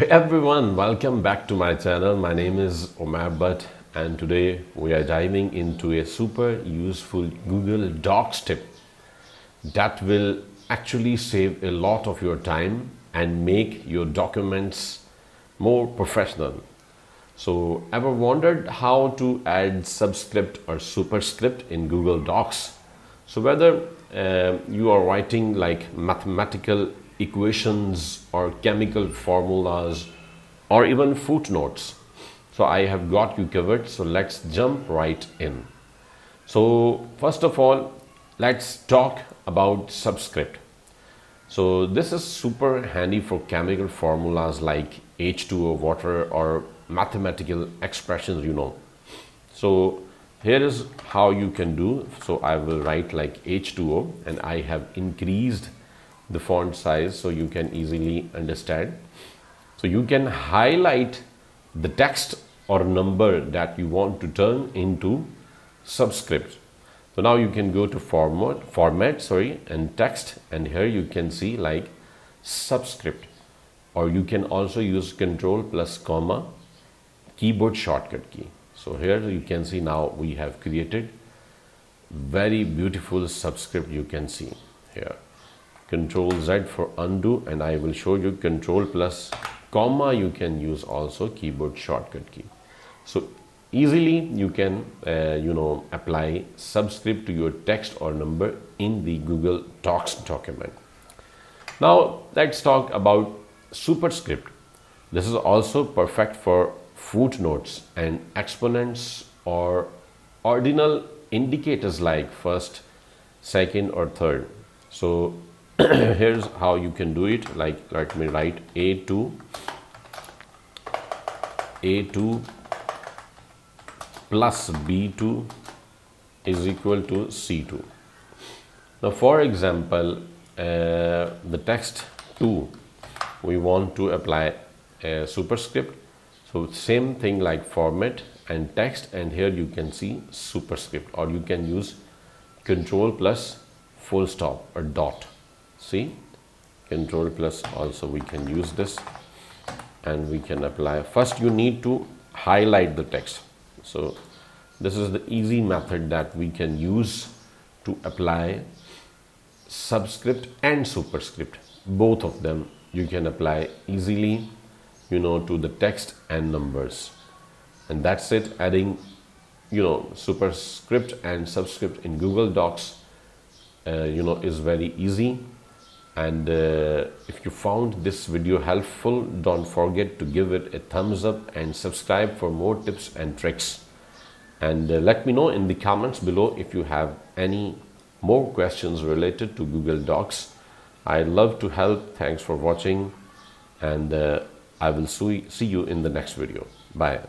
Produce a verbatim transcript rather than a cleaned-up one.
Hey everyone, welcome back to my channel. My name is Umair Butt and today we are diving into a super useful Google Docs tip that will actually save a lot of your time and make your documents more professional. So ever wondered how to add subscript or superscript in Google Docs? So whether uh, you are writing like mathematical equations or chemical formulas or even footnotes, so I have got you covered. So let's jump right in. So first of all, let's talk about subscript. So this is super handy for chemical formulas like H two O water or mathematical expressions, you know. So here is how you can do. So I will write like H two O and I have increased the font size so you can easily understand. So you can highlight the text or number that you want to turn into subscript. So now you can go to format format sorry and text, and here you can see like subscript, or you can also use control plus comma keyboard shortcut key. So here you can see now we have created very beautiful subscript. You can see here Control Z for undo, and I will show you Control plus comma. You can use also keyboard shortcut key. So easily you can uh, you know apply subscript to your text or number in the Google Docs document. Now let's talk about superscript. This is also perfect for footnotes and exponents or ordinal indicators like first, second or third. So here's how you can do it. Like let me write A two plus B two is equal to C two. Now for example, uh, the text two, we want to apply a superscript. So same thing like format and text, and here you can see superscript, or you can use control plus full stop or dot. See, control plus also we can use this, and we can apply. First you need to highlight the text. So this is the easy method that we can use to apply subscript and superscript. Both of them you can apply easily, you know, to the text and numbers. And that's it, adding, you know, superscript and subscript in Google Docs uh, you know is very easy. And uh, if you found this video helpful, don't forget to give it a thumbs up and subscribe for more tips and tricks. And uh, let me know in the comments below if you have any more questions related to Google Docs. I'd love to help. Thanks for watching, and uh, I will see you in the next video. Bye.